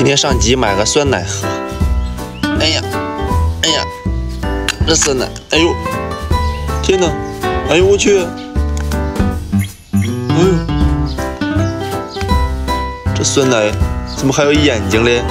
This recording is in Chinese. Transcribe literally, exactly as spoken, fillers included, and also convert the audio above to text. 今天上集买个酸奶喝。哎呀，哎呀，这酸奶，哎呦，天哪，哎呦我去，哎呦，这酸奶怎么还有眼睛嘞？